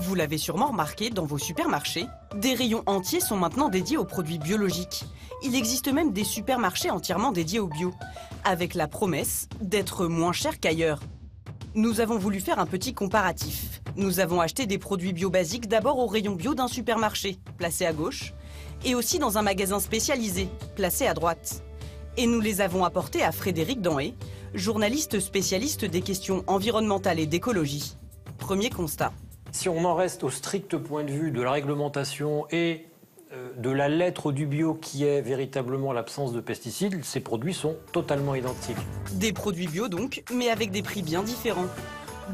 Vous l'avez sûrement remarqué, dans vos supermarchés, des rayons entiers sont maintenant dédiés aux produits biologiques. Il existe même des supermarchés entièrement dédiés au bio, avec la promesse d'être moins cher qu'ailleurs. Nous avons voulu faire un petit comparatif. Nous avons acheté des produits bio basiques d'abord au rayon bio d'un supermarché, placé à gauche, et aussi dans un magasin spécialisé, placé à droite. Et nous les avons apportés à Frédéric Danhay, journaliste spécialiste des questions environnementales et d'écologie. Premier constat. Si on en reste au strict point de vue de la réglementation et de la lettre du bio qui est véritablement l'absence de pesticides, ces produits sont totalement identiques. Des produits bio donc, mais avec des prix bien différents.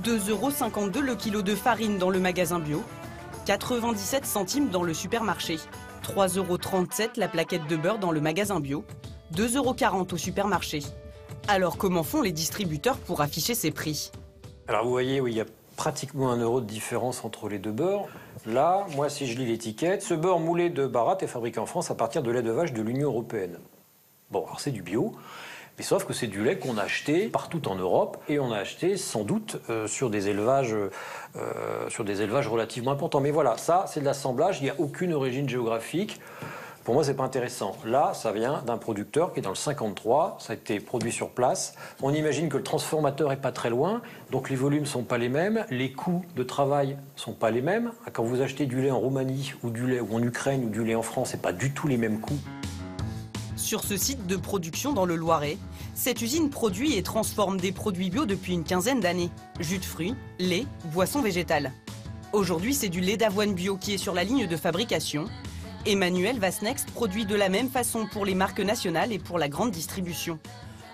2,52 € le kilo de farine dans le magasin bio, 97 centimes dans le supermarché, 3,37 € la plaquette de beurre dans le magasin bio, 2,40 € au supermarché. Alors comment font les distributeurs pour afficher ces prix? Alors vous voyez, oui, il y a pratiquement 1 € de différence entre les deux beurres. Là, moi, si je lis l'étiquette, ce beurre moulé de Bharat est fabriqué en France à partir de lait de vache de l'Union européenne. Bon, alors c'est du bio, mais sauf que c'est du lait qu'on a acheté partout en Europe, et on a acheté sans doute sur des élevages relativement importants. Mais voilà, ça, c'est de l'assemblage, il n'y a aucune origine géographique. Pour moi, c'est pas intéressant. Là, ça vient d'un producteur qui est dans le 53, ça a été produit sur place. On imagine que le transformateur est pas très loin, donc les volumes sont pas les mêmes, les coûts de travail sont pas les mêmes. Quand vous achetez du lait en Roumanie, ou du lait en Ukraine, ou du lait en France, c'est pas du tout les mêmes coûts. Sur ce site de production dans le Loiret, cette usine produit et transforme des produits bio depuis une quinzaine d'années. Jus de fruits, lait, boissons végétales. Aujourd'hui, c'est du lait d'avoine bio qui est sur la ligne de fabrication. Emmanuel Vasnex produit de la même façon pour les marques nationales et pour la grande distribution.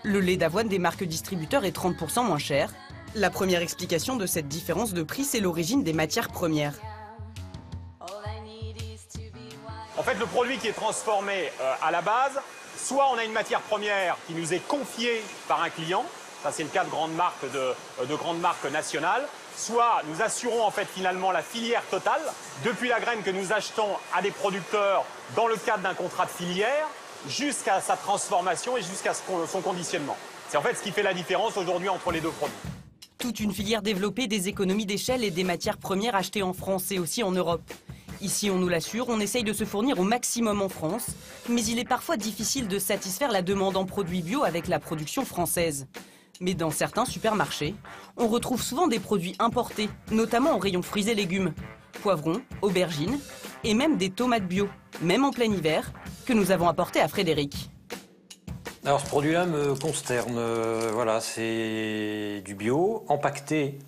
Le lait d'avoine des marques distributeurs est 30% moins cher. La première explication de cette différence de prix, c'est l'origine des matières premières. En fait, le produit qui est transformé à la base, soit on a une matière première qui nous est confiée par un client, ça c'est le cas de grandes marques nationales, soit nous assurons en fait finalement la filière totale, depuis la graine que nous achetons à des producteurs dans le cadre d'un contrat de filière, jusqu'à sa transformation et jusqu'à son conditionnement. C'est en fait ce qui fait la différence aujourd'hui entre les deux produits. Toute une filière développée des économies d'échelle et des matières premières achetées en France et aussi en Europe. Ici, on nous l'assure, on essaye de se fournir au maximum en France, mais il est parfois difficile de satisfaire la demande en produits bio avec la production française. Mais dans certains supermarchés, on retrouve souvent des produits importés, notamment en rayon fruits et légumes. Poivrons, aubergines et même des tomates bio, même en plein hiver, que nous avons apporté à Frédéric. Alors ce produit-là me consterne. Voilà, c'est du bio empaqueté.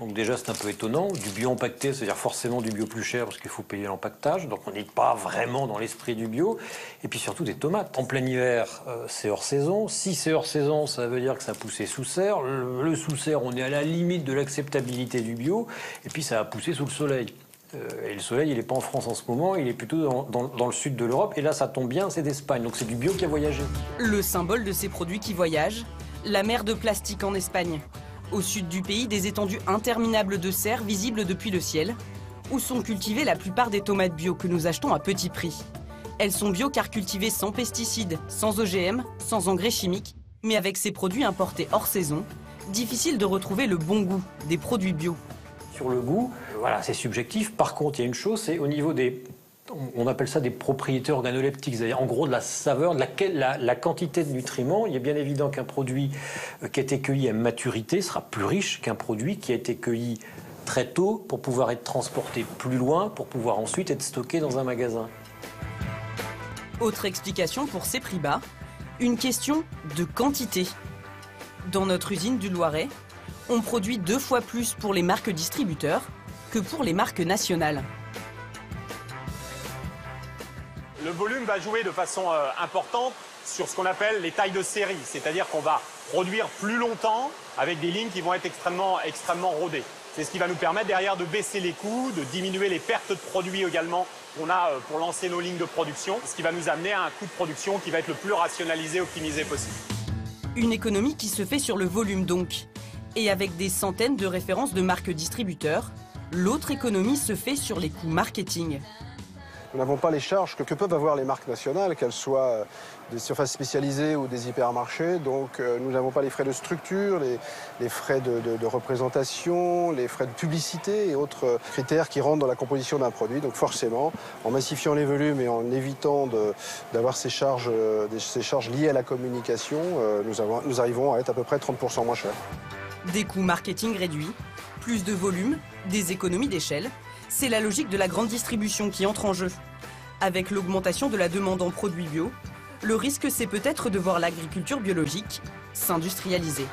Donc déjà c'est un peu étonnant, du bio empaqueté, c'est-à-dire forcément du bio plus cher parce qu'il faut payer l'empaquetage, donc on n'est pas vraiment dans l'esprit du bio. Et puis surtout des tomates. En plein hiver, c'est hors saison. Si c'est hors saison, ça veut dire que ça a poussé sous serre. Le sous serre, on est à la limite de l'acceptabilité du bio, et puis ça a poussé sous le soleil. Et le soleil, il n'est pas en France en ce moment, il est plutôt dans le sud de l'Europe, et là ça tombe bien, c'est d'Espagne, donc c'est du bio qui a voyagé. Le symbole de ces produits qui voyagent, la mer de plastique en Espagne. Au sud du pays, des étendues interminables de serres visibles depuis le ciel, où sont cultivées la plupart des tomates bio que nous achetons à petit prix. Elles sont bio car cultivées sans pesticides, sans OGM, sans engrais chimiques, mais avec ces produits importés hors saison, difficile de retrouver le bon goût des produits bio. Sur le goût, voilà, c'est subjectif. Par contre, il y a une chose, c'est au niveau des... On appelle ça des propriétés organoleptiques, c'est-à-dire en gros de la saveur, de la quantité de nutriments. Il est bien évident qu'un produit qui a été cueilli à maturité sera plus riche qu'un produit qui a été cueilli très tôt pour pouvoir être transporté plus loin, pour pouvoir ensuite être stocké dans un magasin. Autre explication pour ces prix bas, une question de quantité. Dans notre usine du Loiret, on produit 2 fois plus pour les marques distributeurs que pour les marques nationales. Le volume va jouer de façon importante sur ce qu'on appelle les tailles de série, c'est-à-dire qu'on va produire plus longtemps avec des lignes qui vont être extrêmement rodées. C'est ce qui va nous permettre derrière de baisser les coûts, de diminuer les pertes de produits également qu'on a pour lancer nos lignes de production, ce qui va nous amener à un coût de production qui va être le plus rationalisé, optimisé possible. Une économie qui se fait sur le volume donc, et avec des centaines de références de marques distributeurs, l'autre économie se fait sur les coûts marketing. Nous n'avons pas les charges que peuvent avoir les marques nationales, qu'elles soient des surfaces spécialisées ou des hypermarchés. Donc nous n'avons pas les frais de structure, les frais de représentation, les frais de publicité et autres critères qui rentrent dans la composition d'un produit. Donc forcément, en massifiant les volumes et en évitant d'avoir ces charges liées à la communication, nous arrivons à être à peu près 30% moins chers. Des coûts marketing réduits, plus de volume, des économies d'échelle. C'est la logique de la grande distribution qui entre en jeu. Avec l'augmentation de la demande en produits bio, le risque c'est peut-être de voir l'agriculture biologique s'industrialiser.